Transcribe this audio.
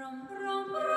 Brum, brum, brum.